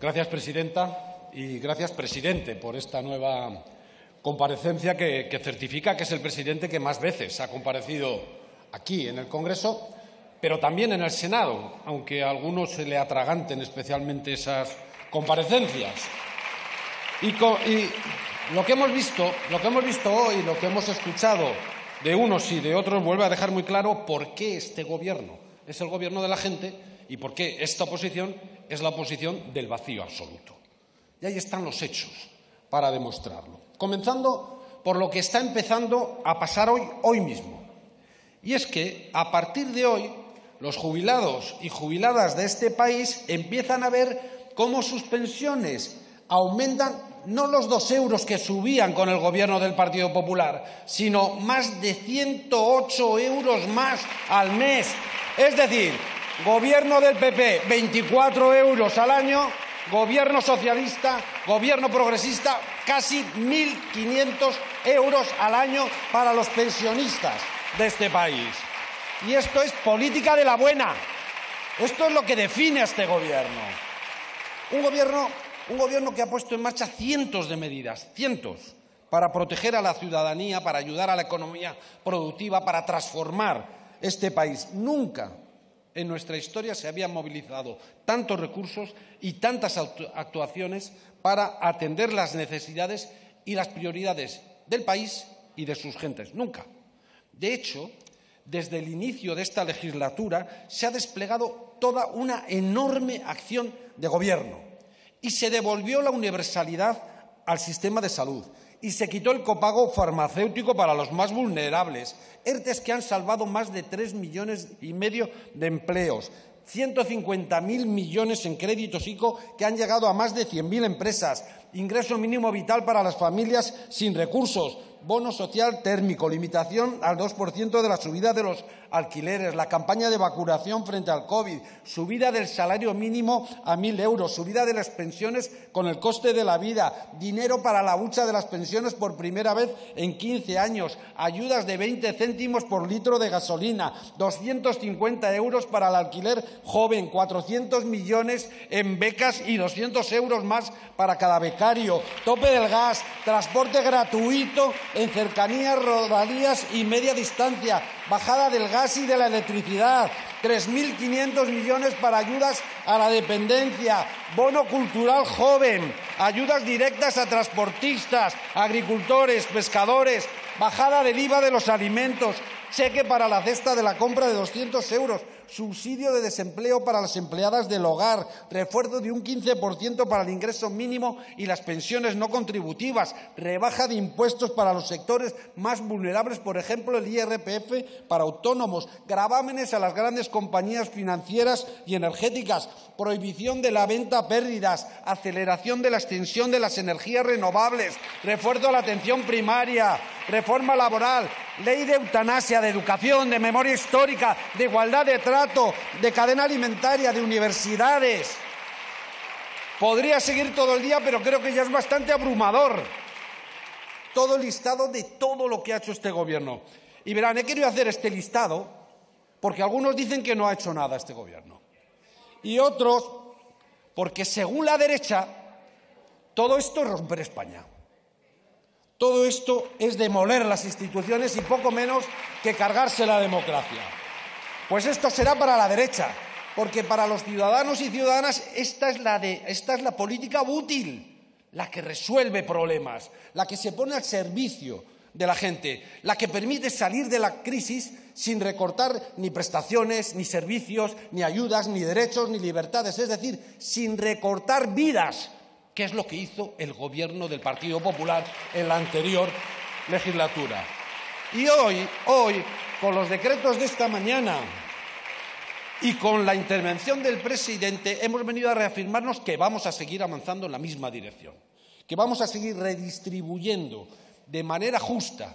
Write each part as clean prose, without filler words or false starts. Gracias, presidenta, y gracias, presidente, por esta nueva comparecencia que certifica que es el presidente que más veces ha comparecido aquí en el Congreso, pero también en el Senado, aunque a algunos se le atraganten especialmente esas comparecencias. Y lo que hemos visto hoy, lo que hemos escuchado de unos y de otros, vuelve a dejar muy claro por qué este Gobierno es el Gobierno de la gente y por qué esta oposición es la oposición del vacío absoluto. Y ahí están los hechos para demostrarlo. Comenzando por lo que está empezando a pasar hoy mismo. Y es que, a partir de hoy, los jubilados y jubiladas de este país empiezan a ver cómo sus pensiones aumentan no los 2 euros que subían con el Gobierno del Partido Popular, sino más de 108 euros más al mes. Es decir, Gobierno del PP, 24 euros al año, Gobierno socialista, Gobierno progresista, casi 1.500 euros al año para los pensionistas de este país. Y esto es política de la buena. Esto es lo que define a este Gobierno. Un gobierno que ha puesto en marcha cientos de medidas, cientos, para proteger a la ciudadanía, para ayudar a la economía productiva, para transformar este país. Nunca en nuestra historia se habían movilizado tantos recursos y tantas actuaciones para atender las necesidades y las prioridades del país y de sus gentes. Nunca. De hecho, desde el inicio de esta legislatura se ha desplegado toda una enorme acción de Gobierno y se devolvió la universalidad al sistema de salud y se quitó el copago farmacéutico para los más vulnerables, ERTEs que han salvado más de 3,5 millones de empleos, 150.000 millones en créditos ICO que han llegado a más de 100.000 empresas, ingreso mínimo vital para las familias sin recursos, bono social térmico, limitación al 2% de la subida de los alquileres, la campaña de vacunación frente al COVID, subida del salario mínimo a 1.000 euros, subida de las pensiones con el coste de la vida, dinero para la hucha de las pensiones por primera vez en 15 años, ayudas de 20 céntimos por litro de gasolina, 250 euros para el alquiler joven, 400 millones en becas y 200 euros más para cada becario, tope del gas, transporte gratuito en cercanías, rodalías y media distancia, bajada del gas y de la electricidad, 3.500 millones para ayudas a la dependencia, bono cultural joven, ayudas directas a transportistas, agricultores, pescadores, bajada del IVA de los alimentos, cheque para la cesta de la compra de 200 euros, subsidio de desempleo para las empleadas del hogar, refuerzo de un 15% para el ingreso mínimo y las pensiones no contributivas, rebaja de impuestos para los sectores más vulnerables, por ejemplo, el IRPF para autónomos, gravámenes a las grandes compañías financieras y energéticas, prohibición de la venta a pérdidas, aceleración de la extensión de las energías renovables, refuerzo a la atención primaria, reforma laboral, ley de eutanasia, de educación, de memoria histórica, de igualdad de trato, de cadena alimentaria, de universidades. Podría seguir todo el día, pero creo que ya es bastante abrumador todo el listado de todo lo que ha hecho este Gobierno. Y verán, he querido hacer este listado porque algunos dicen que no ha hecho nada este Gobierno. Y otros, porque según la derecha, todo esto es romper España. Todo esto es demoler las instituciones y poco menos que cargarse la democracia. Pues esto será para la derecha, porque para los ciudadanos y ciudadanas esta es la política útil, la que resuelve problemas, la que se pone al servicio de la gente, la que permite salir de la crisis sin recortar ni prestaciones, ni servicios, ni ayudas, ni derechos, ni libertades, es decir, sin recortar vidas. ¿Qué es lo que hizo el Gobierno del Partido Popular en la anterior legislatura? Y hoy, con los decretos de esta mañana y con la intervención del presidente, hemos venido a reafirmarnos que vamos a seguir avanzando en la misma dirección, que vamos a seguir redistribuyendo de manera justa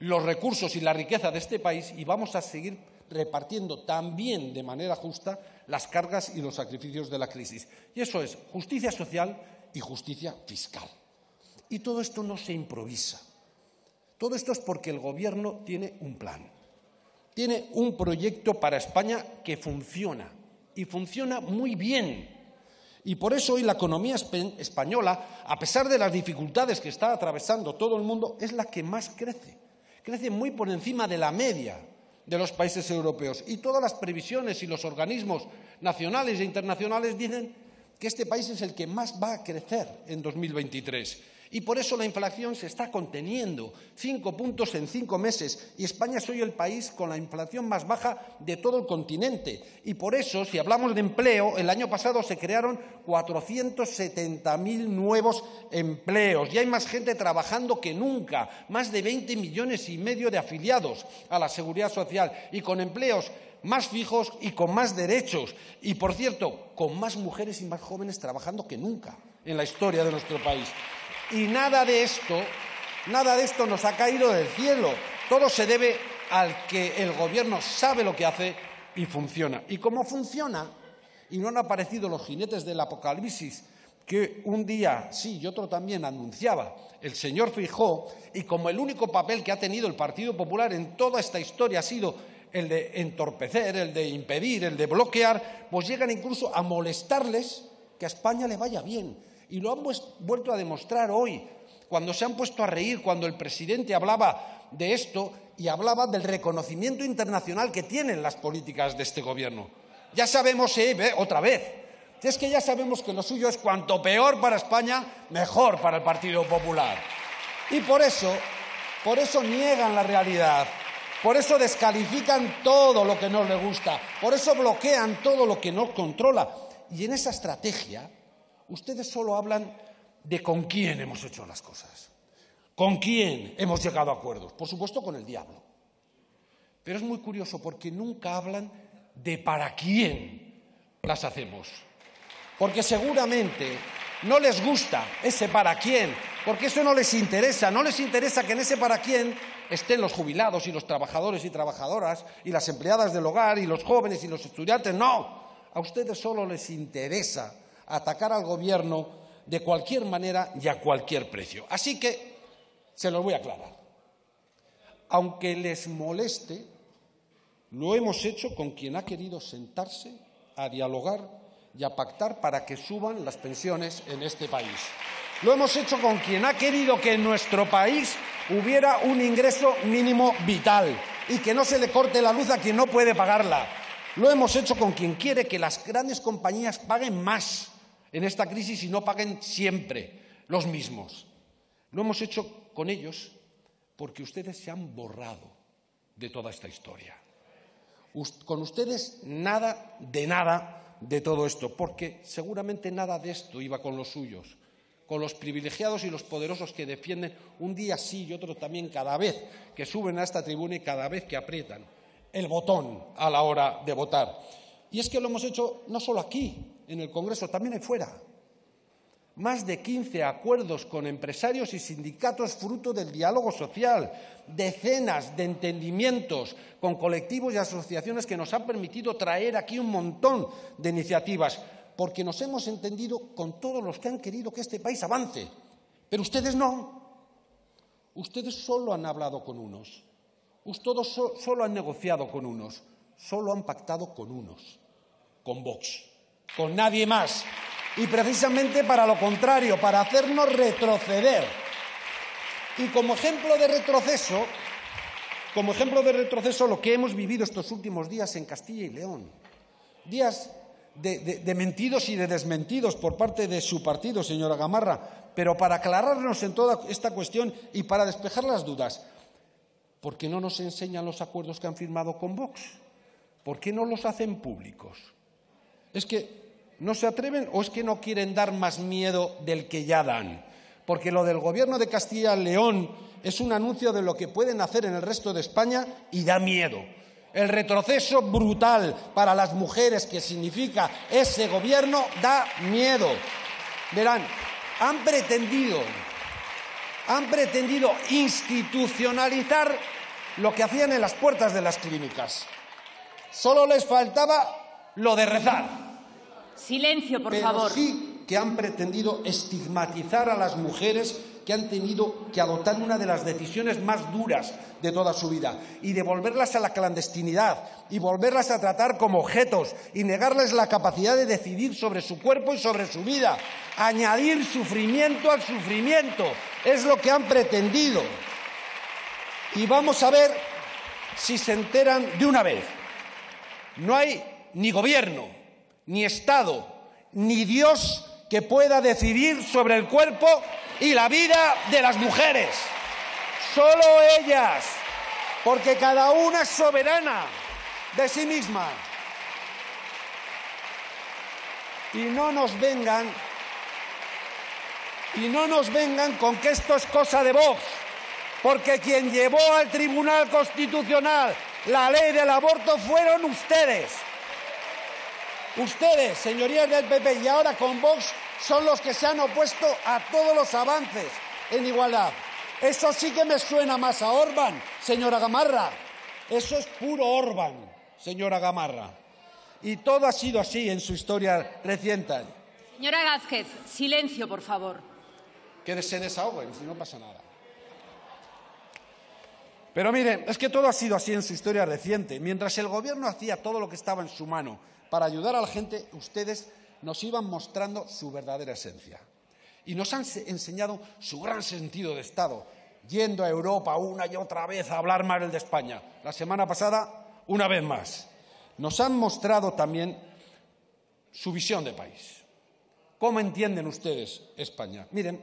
los recursos y la riqueza de este país y vamos a seguir repartiendo también de manera justa las cargas y los sacrificios de la crisis. Y eso es justicia social y justicia fiscal. Y todo esto no se improvisa. Todo esto es porque el Gobierno tiene un plan, tiene un proyecto para España que funciona, y funciona muy bien. Y por eso hoy la economía española, a pesar de las dificultades que está atravesando todo el mundo, es la que más crece. Crece muy por encima de la media de los países europeos. Y todas las previsiones y los organismos nacionales e internacionales dicen que este país es el que más va a crecer en 2023. Y por eso la inflación se está conteniendo 5 puntos en 5 meses. Y España es hoy el país con la inflación más baja de todo el continente. Y por eso, si hablamos de empleo, el año pasado se crearon 470.000 nuevos empleos. Y hay más gente trabajando que nunca. Más de 20,5 millones de afiliados a la Seguridad Social. Y con empleos más fijos y con más derechos. Y, por cierto, con más mujeres y más jóvenes trabajando que nunca en la historia de nuestro país. Y nada de esto nos ha caído del cielo. Todo se debe al que el Gobierno sabe lo que hace y funciona. Y como funciona, y no han aparecido los jinetes del apocalipsis que un día sí y otro también anunciaba el señor Feijóo, y como el único papel que ha tenido el Partido Popular en toda esta historia ha sido el de entorpecer, el de impedir, el de bloquear, pues llegan incluso a molestarles que a España le vaya bien. Y lo han vuelto a demostrar hoy, cuando se han puesto a reír, cuando el presidente hablaba de esto y hablaba del reconocimiento internacional que tienen las políticas de este Gobierno. Ya sabemos, otra vez, es que ya sabemos que lo suyo es cuanto peor para España, mejor para el Partido Popular. Y por eso niegan la realidad, por eso descalifican todo lo que no les gusta, por eso bloquean todo lo que no controla. Y en esa estrategia ustedes solo hablan de con quién hemos hecho las cosas, con quién hemos llegado a acuerdos, por supuesto con el diablo. Pero es muy curioso porque nunca hablan de para quién las hacemos, porque seguramente no les gusta ese para quién, porque eso no les interesa que en ese para quién estén los jubilados y los trabajadores y trabajadoras y las empleadas del hogar y los jóvenes y los estudiantes, no, a ustedes solo les interesa atacar al Gobierno de cualquier manera y a cualquier precio. Así que se los voy a aclarar. Aunque les moleste, lo hemos hecho con quien ha querido sentarse a dialogar y a pactar para que suban las pensiones en este país. Lo hemos hecho con quien ha querido que en nuestro país hubiera un ingreso mínimo vital y que no se le corte la luz a quien no puede pagarla. Lo hemos hecho con quien quiere que las grandes compañías paguen más en esta crisis y no paguen siempre los mismos. Lo hemos hecho con ellos porque ustedes se han borrado de toda esta historia. Con ustedes nada de todo esto, porque seguramente nada de esto iba con los suyos, con los privilegiados y los poderosos que defienden un día sí y otro también cada vez que suben a esta tribuna y cada vez que aprietan el botón a la hora de votar. Y es que lo hemos hecho no solo aquí, en el Congreso, también ahí fuera. Más de 15 acuerdos con empresarios y sindicatos fruto del diálogo social, decenas de entendimientos con colectivos y asociaciones que nos han permitido traer aquí un montón de iniciativas, porque nos hemos entendido con todos los que han querido que este país avance. Pero ustedes no. Ustedes solo han hablado con unos. Ustedes solo han negociado con unos, solo han pactado con unos, con Vox, con nadie más. Y precisamente para lo contrario, para hacernos retroceder. Y como ejemplo de retroceso, lo que hemos vivido estos últimos días en Castilla y León. Días de mentidos y de desmentidos por parte de su partido, señora Gamarra. Pero para aclararnos en toda esta cuestión y para despejar las dudas, ¿por qué no nos enseñan los acuerdos que han firmado con Vox? ¿Por qué no los hacen públicos? ¿Es que no se atreven o es que no quieren dar más miedo del que ya dan? Porque lo del Gobierno de Castilla y León es un anuncio de lo que pueden hacer en el resto de España y da miedo. El retroceso brutal para las mujeres que significa ese Gobierno da miedo. Verán, han pretendido institucionalizar lo que hacían en las puertas de las clínicas. Solo les faltaba lo de rezar. Silencio, por favor. Pero sí que han pretendido estigmatizar a las mujeres que han tenido que adoptar una de las decisiones más duras de toda su vida y devolverlas a la clandestinidad y volverlas a tratar como objetos y negarles la capacidad de decidir sobre su cuerpo y sobre su vida. Añadir sufrimiento al sufrimiento es lo que han pretendido. Y vamos a ver si se enteran de una vez. No hay ni gobierno, ni Estado, ni Dios que pueda decidir sobre el cuerpo y la vida de las mujeres. Solo ellas, porque cada una es soberana de sí misma. Y no nos vengan con que esto es cosa de Vox, porque quien llevó al Tribunal Constitucional la ley del aborto fueron ustedes. Ustedes, señorías del PP, y ahora con Vox, son los que se han opuesto a todos los avances en igualdad. Eso sí que me suena más a Orbán, señora Gamarra. Eso es puro Orbán, señora Gamarra. Y todo ha sido así en su historia reciente. Señora Gázquez, silencio, por favor. Que se desahoguen, si no pasa nada. Pero miren, es que todo ha sido así en su historia reciente. Mientras el Gobierno hacía todo lo que estaba en su mano para ayudar a la gente, ustedes nos iban mostrando su verdadera esencia. Y nos han enseñado su gran sentido de Estado, yendo a Europa una y otra vez a hablar mal de España. La semana pasada, una vez más. Nos han mostrado también su visión de país. ¿Cómo entienden ustedes España? Miren,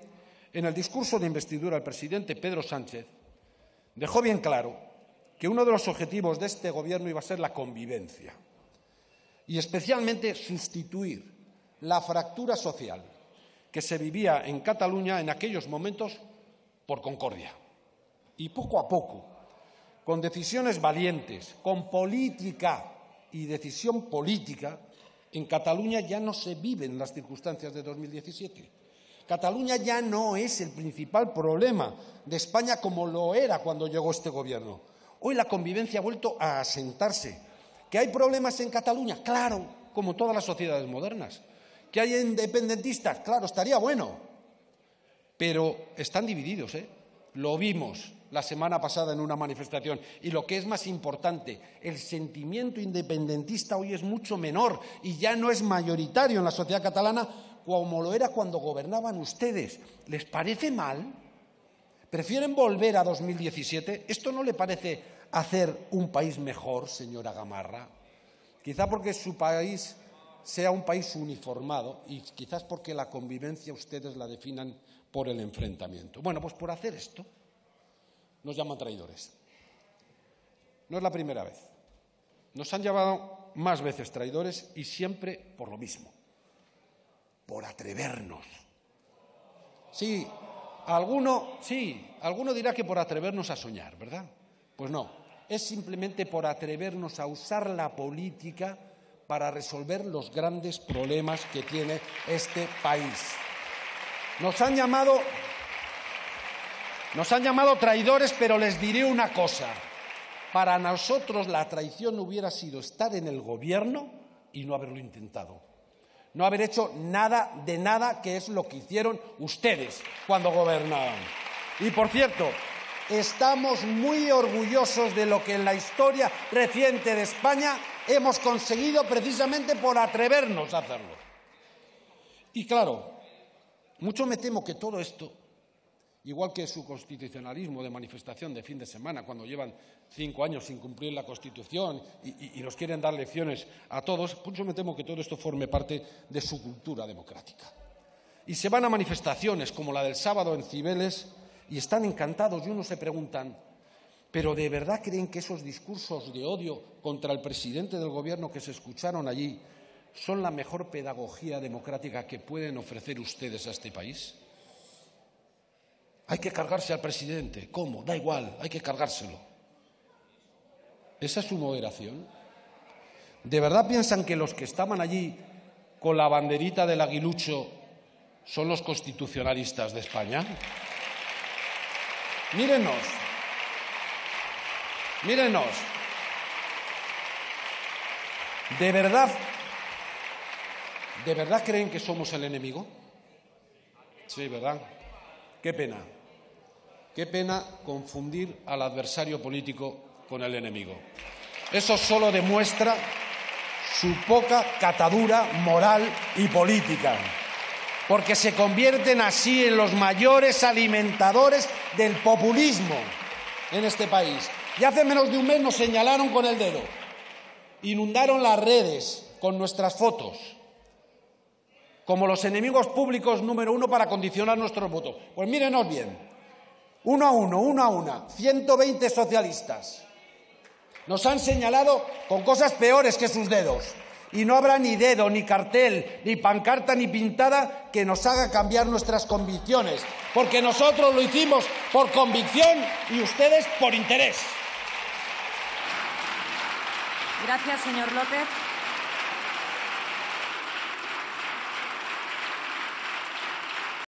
en el discurso de investidura, el presidente Pedro Sánchez dejó bien claro que uno de los objetivos de este Gobierno iba a ser la convivencia. Y especialmente sustituir la fractura social que se vivía en Cataluña en aquellos momentos por concordia. Y poco a poco, con decisiones valientes, con política y decisión política, en Cataluña ya no se viven las circunstancias de 2017. Cataluña ya no es el principal problema de España como lo era cuando llegó este Gobierno. Hoy la convivencia ha vuelto a asentarse. ¿Que hay problemas en Cataluña? Claro, como todas las sociedades modernas. ¿Que hay independentistas? Claro, estaría bueno. Pero están divididos, ¿eh? Lo vimos la semana pasada en una manifestación. Y lo que es más importante, el sentimiento independentista hoy es mucho menor y ya no es mayoritario en la sociedad catalana como lo era cuando gobernaban ustedes. ¿Les parece mal? ¿Prefieren volver a 2017? ¿Esto no le parece hacer un país mejor, señora Gamarra? Quizá porque su país sea un país uniformado y quizás porque la convivencia ustedes la definan por el enfrentamiento. Bueno, pues por hacer esto nos llaman traidores. No es la primera vez. Nos han llamado más veces traidores y siempre por lo mismo. Por atrevernos. Sí, alguno dirá que por atrevernos a soñar, ¿verdad? Pues no. Es simplemente por atrevernos a usar la política para resolver los grandes problemas que tiene este país. Nos han llamado traidores, pero les diré una cosa. Para nosotros la traición hubiera sido estar en el Gobierno y no haberlo intentado. No haber hecho nada de nada, que es lo que hicieron ustedes cuando gobernaban. Y, por cierto, estamos muy orgullosos de lo que en la historia reciente de España hemos conseguido precisamente por atrevernos a hacerlo. Y claro, mucho me temo que todo esto, igual que su constitucionalismo de manifestación de fin de semana, cuando llevan 5 años sin cumplir la Constitución y nos quieren dar lecciones a todos, mucho me temo que todo esto forme parte de su cultura democrática. Y se van a manifestaciones como la del sábado en Cibeles y están encantados y unos se preguntan, ¿pero de verdad creen que esos discursos de odio contra el presidente del Gobierno que se escucharon allí son la mejor pedagogía democrática que pueden ofrecer ustedes a este país? Hay que cargarse al presidente. ¿Cómo? Da igual, hay que cargárselo. ¿Esa es su moderación? ¿De verdad piensan que los que estaban allí con la banderita del aguilucho son los constitucionalistas de España? Mírenos, mírenos, ¿de verdad creen que somos el enemigo? Sí, ¿verdad? qué pena confundir al adversario político con el enemigo. Eso solo demuestra su poca catadura moral y política, porque se convierten así en los mayores alimentadores del populismo en este país. Y hace menos de un mes nos señalaron con el dedo, inundaron las redes con nuestras fotos, como los enemigos públicos número uno para condicionar nuestros votos. Pues mírenos bien, uno a una, 120 socialistas. Nos han señalado con cosas peores que sus dedos. Y no habrá ni dedo, ni cartel, ni pancarta, ni pintada que nos haga cambiar nuestras convicciones. Porque nosotros lo hicimos por convicción y ustedes por interés. Gracias, señor López.